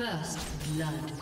First blood.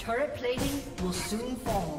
Turret plating will soon fall.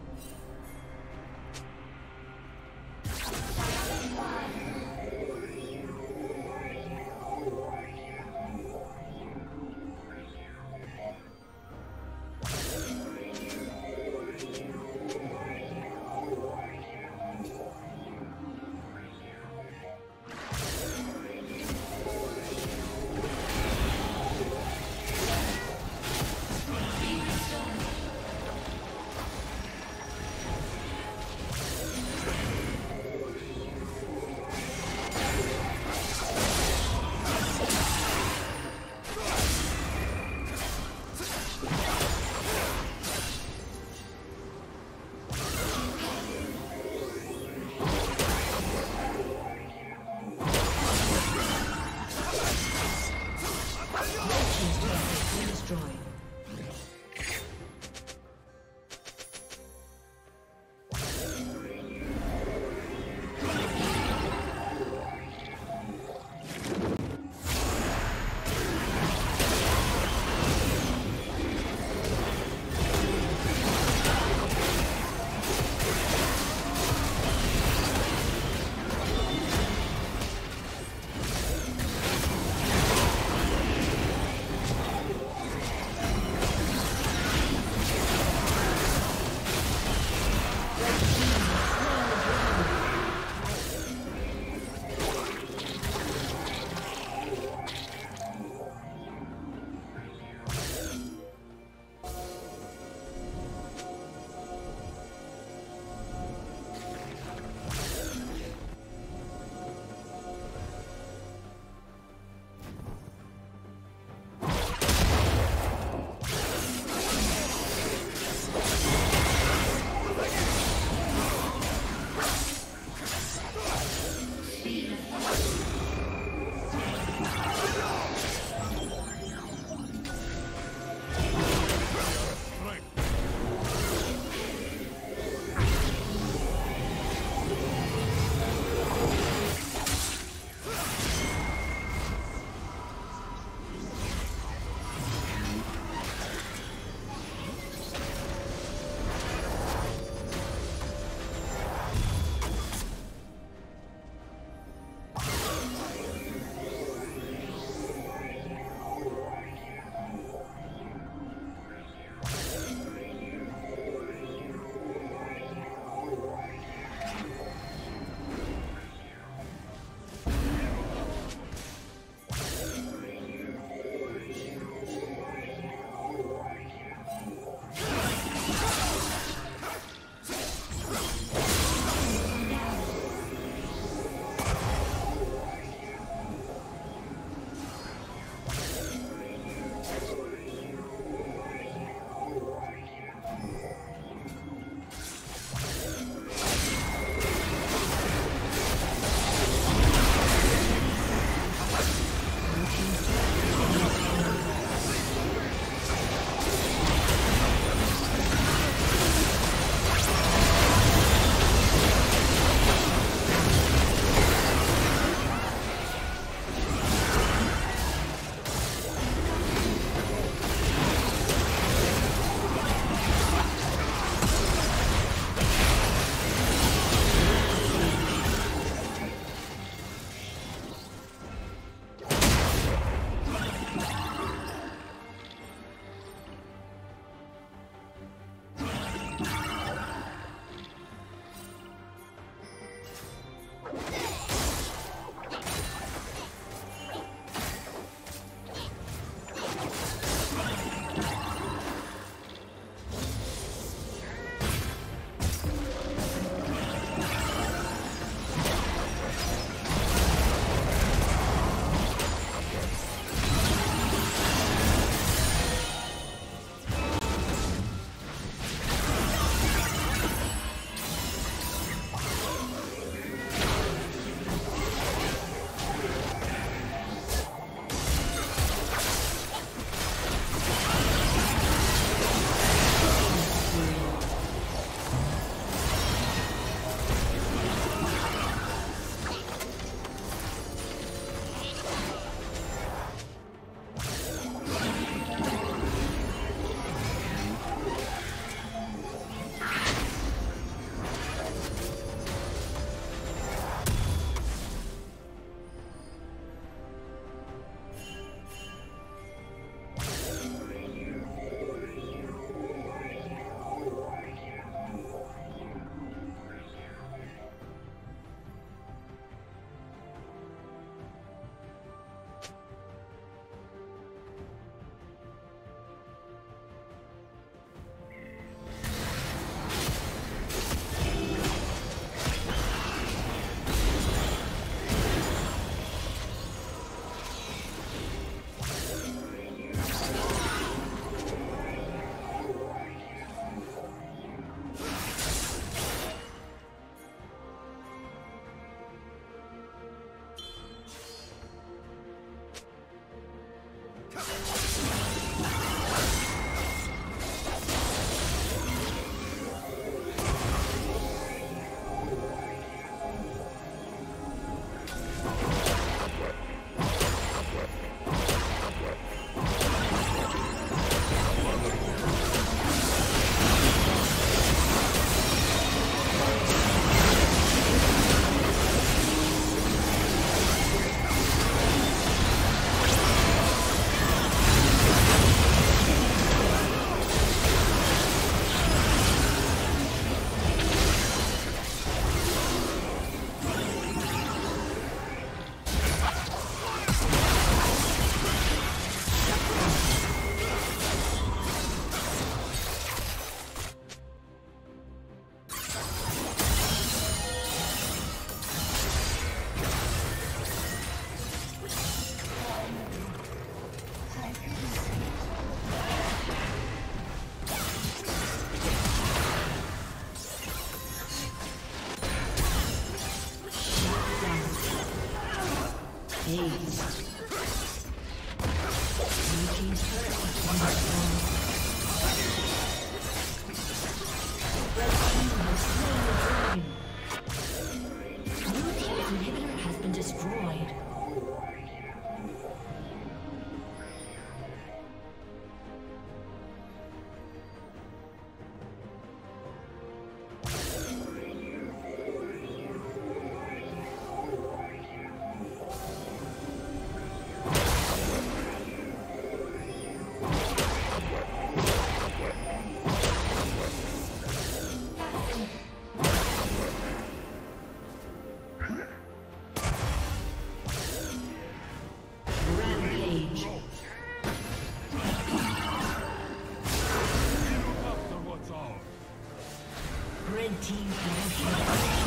Team.